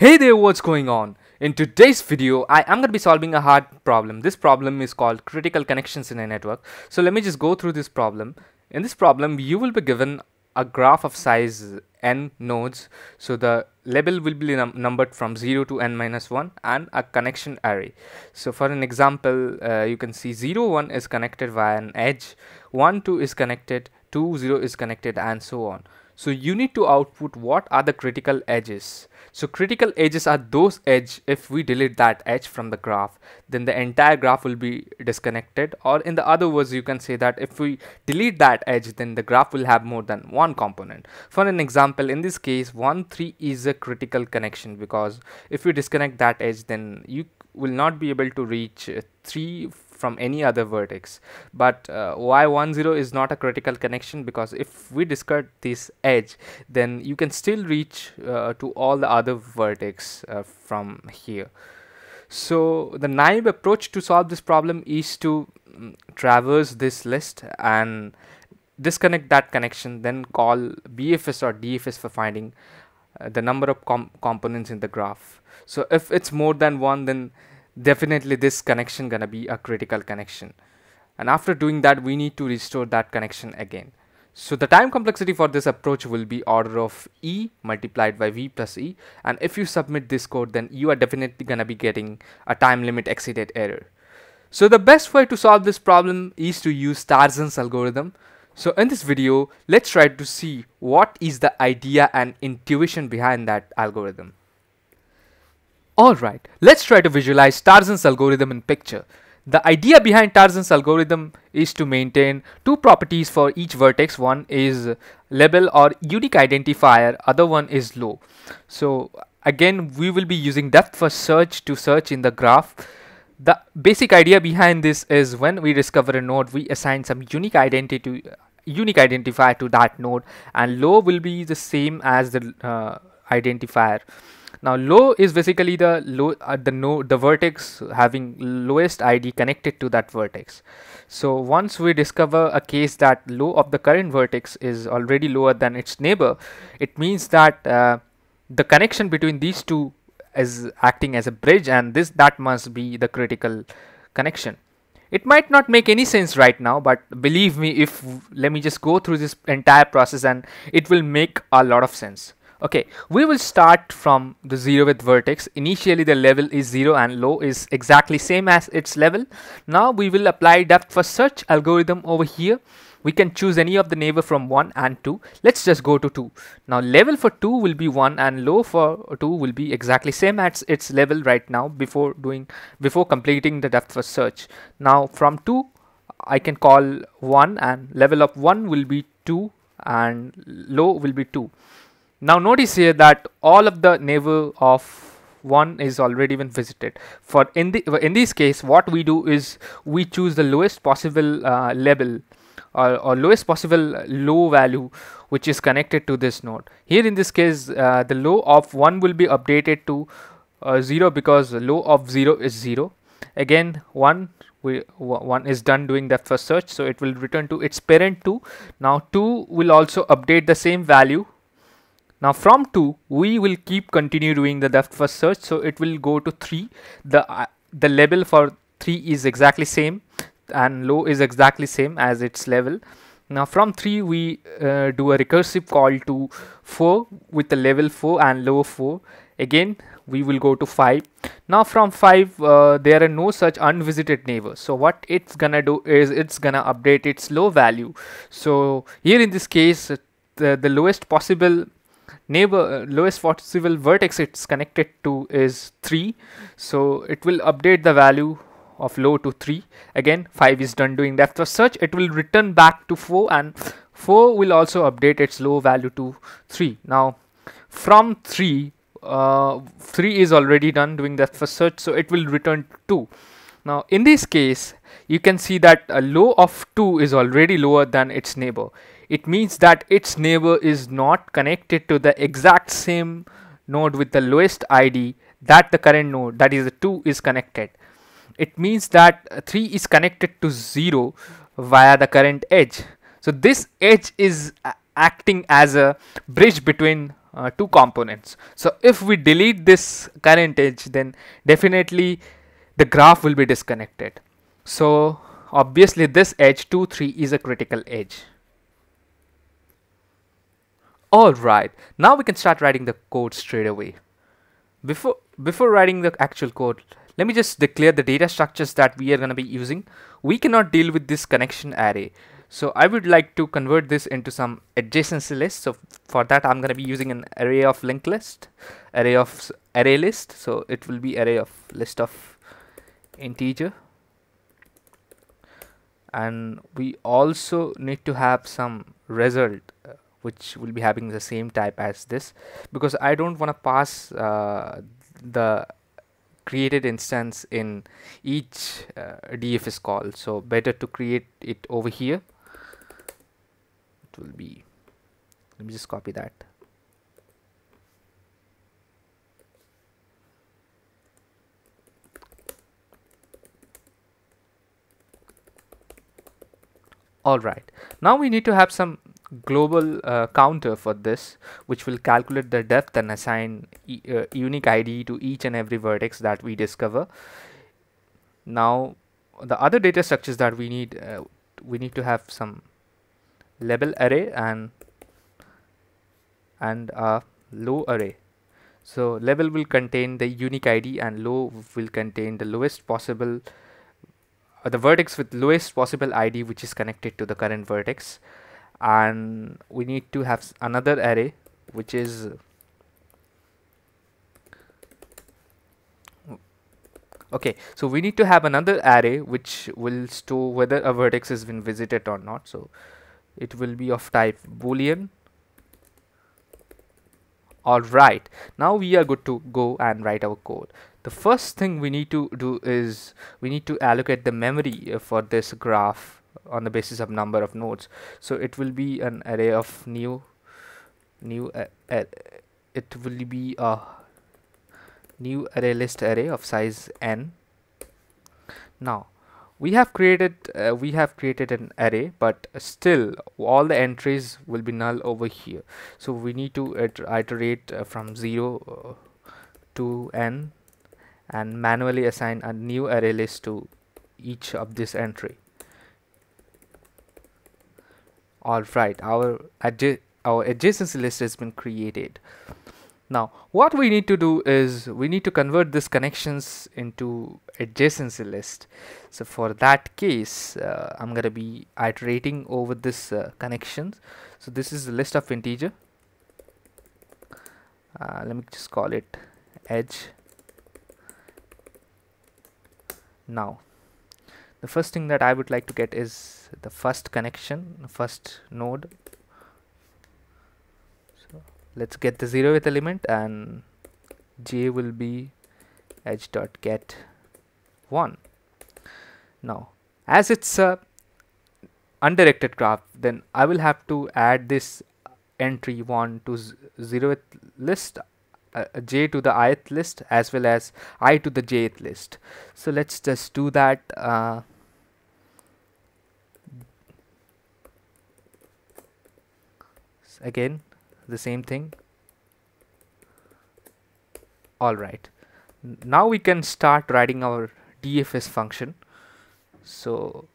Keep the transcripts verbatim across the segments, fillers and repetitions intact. Hey there, what's going on? In today's video, I am going to be solving a hard problem. This problem is called critical connections in a network. So let me just go through this problem. In this problem, you will be given a graph of size n nodes. So the label will be num numbered from zero to n minus one and a connection array. So for an example, uh, you can see zero, one is connected via an edge, one, two is connected, two, zero is connected, and so on. So you need to output what are the critical edges. So critical edges are those edges, if we delete that edge from the graph, then the entire graph will be disconnected, or in the other words, you can say that if we delete that edge, then the graph will have more than one component. For an example, in this case, one, three is a critical connection, because if we disconnect that edge, then you will not be able to reach three from any other vertex. But uh, why one, zero is not a critical connection? Because if we discard this edge, then you can still reach uh, to all the other vertex uh, from here. So the naive approach to solve this problem is to mm, traverse this list and disconnect that connection, then call B F S or D F S for finding uh, the number of com components in the graph. So if it's more than one, then definitely this connection gonna be a critical connection, and after doing that, we need to restore that connection again. So the time complexity for this approach will be order of E multiplied by V plus E, and if you submit this code, then you are definitely gonna be getting a time limit exceeded error. So the best way to solve this problem is to use Tarjan's algorithm. So in this video, let's try to see what is the idea and intuition behind that algorithm. Alright, let's try to visualize Tarjan's algorithm in picture. The idea behind Tarjan's algorithm is to maintain two properties for each vertex. One is label or unique identifier, other one is row. So again, we will be using depth first search to search in the graph. The basic idea behind this is when we discover a node, we assign some unique identity, unique identifier to that node, and row will be the same as the uh, identifier. Now row is basically the low uh, the no the vertex having lowest I D connected to that vertex. So once we discover a case that row of the current vertex is already lower than its neighbor, it means that uh, the connection between these two is acting as a bridge, and this that must be the critical connection. It might not make any sense right now, but believe me, if let me just go through this entire process and it will make a lot of sense. Okay, we will start from the zeroth vertex. Initially the level is zero and row is exactly same as its level. Now we will apply depth first search algorithm over here. We can choose any of the neighbor from one and two. Let's just go to two. Now level for two will be one and row for two will be exactly same as its level right now before doing before completing the depth first search. Now from two I can call one, and level of one will be two and row will be two. Now notice here that all of the neighbor of one is already been visited. For in the in this case, what we do is we choose the lowest possible uh, level or, or lowest possible row value which is connected to this node. Here in this case, uh, the row of one will be updated to uh, zero, because the row of zero is zero. Again, one we one is done doing that first search, so it will return to its parent two. Now two will also update the same value. Now from two, we will keep continue doing the depth first search, so it will go to three. The uh, the level for three is exactly same, and row is exactly same as its level. Now from three, we uh, do a recursive call to four with the level four and row four. Again, we will go to five. Now from five, uh, there are no such unvisited neighbors. So what it's gonna do is it's gonna update its row value. So here in this case, the, the lowest possible neighbor uh, lowest possible vertex it's connected to is three, so it will update the value of row to three. Again, five is done doing depth first search, it will return back to four, and four will also update its row value to three. Now from three, uh, three is already done doing depth first search, so it will return two. Now in this case, you can see that a row of two is already lower than its neighbor. It means that its neighbor is not connected to the exact same node with the lowest I D that the current node, that is the two, is connected. It means that three is connected to zero via the current edge. So this edge is acting as a bridge between uh, two components. So if we delete this current edge, then definitely the graph will be disconnected. So obviously this edge two, three is a critical edge. Alright, now we can start writing the code straight away. Before, before writing the actual code, let me just declare the data structures that we are going to be using. We cannot deal with this connection array. So I would like to convert this into some adjacency list. So for that, I'm going to be using an array of linked list, array of array list. So it will be array of list of integer. And we also need to have some result, uh, which will be having the same type as this, because I don't want to pass uh, the created instance in each uh, D F S call. So better to create it over here. It will be, let me just copy that. Alright, now we need to have some global uh, counter for this, which will calculate the depth and assign e uh, unique I D to each and every vertex that we discover. Now the other data structures that we need, uh, we need to have some label array and and a low array. So label will contain the unique I D and low will contain the lowest possible uh, the vertex with lowest possible I D, which is connected to the current vertex. And we need to have another array which is okay so we need to have another array which will store whether a vertex has been visited or not. So it will be of type boolean. Alright, now we are good to go and write our code. The first thing we need to do is we need to allocate the memory for this graph on the basis of number of nodes. So it will be an array of new new uh, uh, it will be a new array list array of size n. Now we have created uh, we have created an array, but still all the entries will be null over here. So we need to iterate uh, from zero uh, to n and manually assign a new array list to each of this entry. Alright, our, adja our adjacency list has been created. Now, what we need to do is we need to convert these connections into adjacency list. So for that case, uh, I'm going to be iterating over this uh, connections. So this is the list of integer. Uh, let me just call it edge. Now, the first thing that I would like to get is the first connection, the first node. So let's get the zeroth element, and j will be edge dot get one. Now, as it's a undirected graph, then I will have to add this entry one to zeroth list, Uh, j to the ith list, as well as I to the jth list. So let's just do that. Uh, again the same thing. Alright, now we can start writing our D F S function. So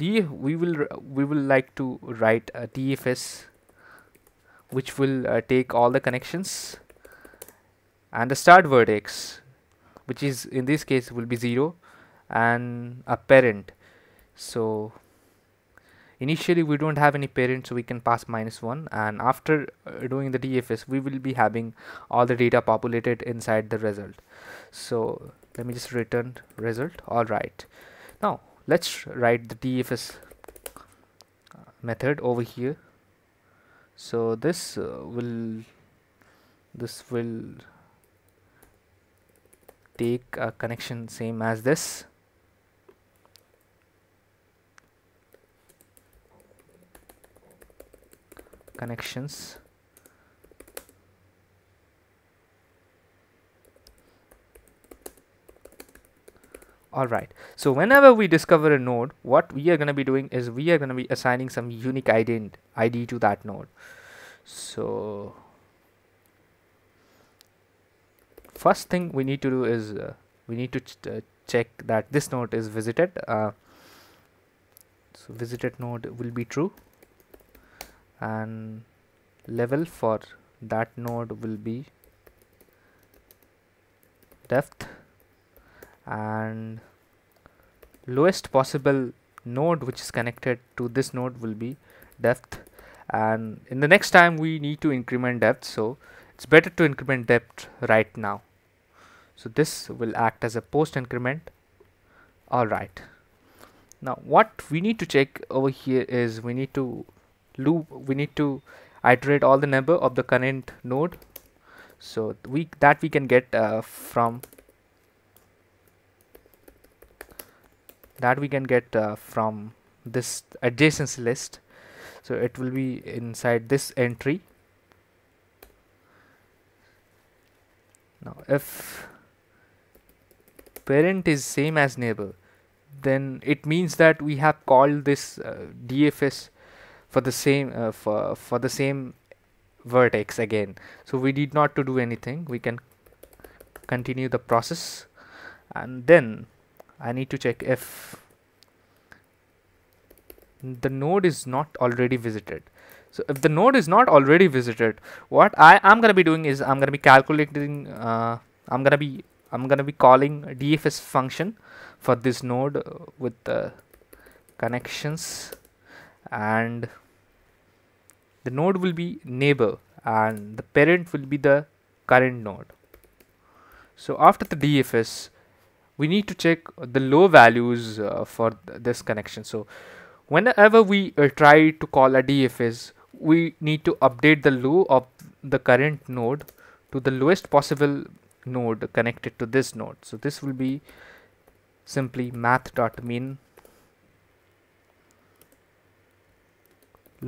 d we will we will like to write a D F S which will uh, take all the connections and the start vertex, which is in this case will be zero, and a parent. So initially we don't have any parent, so we can pass minus one, and after uh, doing the D F S we will be having all the data populated inside the result. So let me just return result. Alright, now let's write the D F S method over here. So this uh, will this will take a connection same as this, connections, alright. So whenever we discover a node, what we are going to be doing is we are going to be assigning some unique ident, I D to that node. So first thing we need to do is uh, we need to ch uh, check that this node is visited. Uh, so visited node will be true, and level for that node will be depth, and lowest possible node which is connected to this node will be depth. And in the next time we need to increment depth, so it's better to increment depth right now. So this will act as a post increment. Alright, now what we need to check over here is we need to loop, we need to iterate all the number of the current node, so we that we can get uh, from that we can get uh, from this adjacency list. So it will be inside this entry. Now if parent is same as neighbor, then it means that we have called this uh, D F S for the same uh, for, for the same vertex again. So we need not to do anything, we can continue the process. And then I need to check if the node is not already visited. So if the node is not already visited, what I am gonna be doing is I'm gonna be calculating uh, I'm gonna be I'm gonna be calling a D F S function for this node with uh, connections, and the node will be neighbor and the parent will be the current node. So after the D F S we need to check the low values uh, for th this connection. So whenever we uh, try to call a D F S, we need to update the low of the current node to the lowest possible node connected to this node. So this will be simply math.min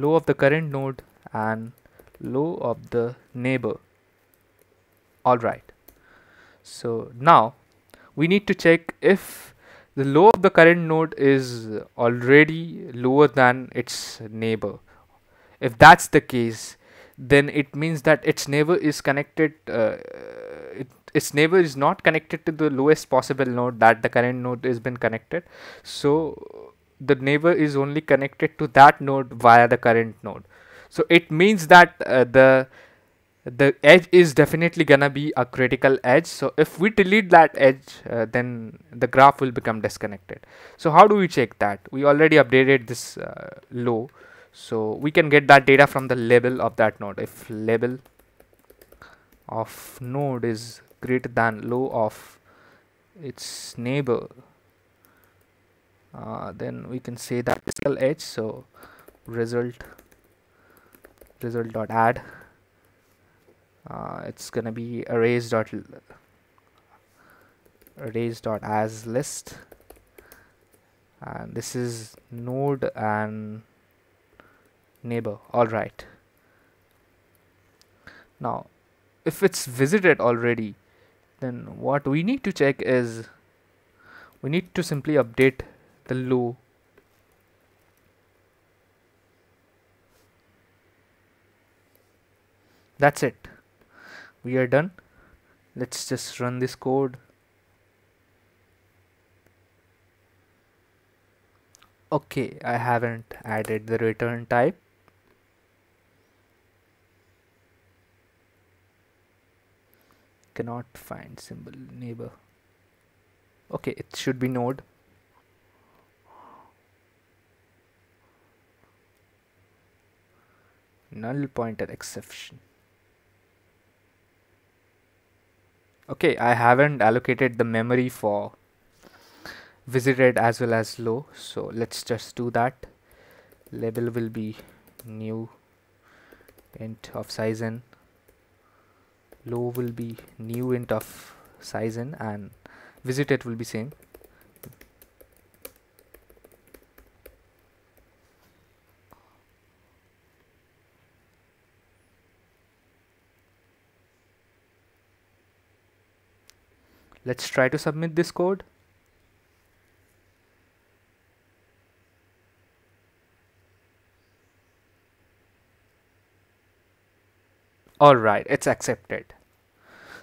low of the current node and low of the neighbor. Alright, so now we need to check if the low of the current node is already lower than its neighbor. If that's the case, then it means that its neighbor is connected, uh, it, its neighbor is not connected to the lowest possible node that the current node has been connected. So the neighbor is only connected to that node via the current node. So it means that uh, the the edge is definitely gonna be a critical edge. So if we delete that edge, uh, then the graph will become disconnected. So how do we check that? We already updated this uh, low, so we can get that data from the label of that node. If label of node is greater than low of its neighbor, uh, then we can say that critical edge. So result result dot add. Uh, it's gonna be arrays dot arrays dot as list, and this is node and neighbor. Alright, now if it's visited already, then what we need to check is we need to simply update the low. That's it, we are done. Let's just run this code. Okay, I haven't added the return type. Cannot find symbol neighbor. Okay, it should be node. Null pointer exception. Okay, I haven't allocated the memory for visited as well as low, so let's just do that. Label will be new int of size n, low will be new int of size n, and visited will be same. Let's try to submit this code. Alright, it's accepted.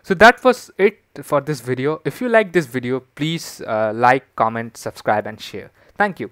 So that was it for this video. If you like this video, please uh, like, comment, subscribe and share. Thank you.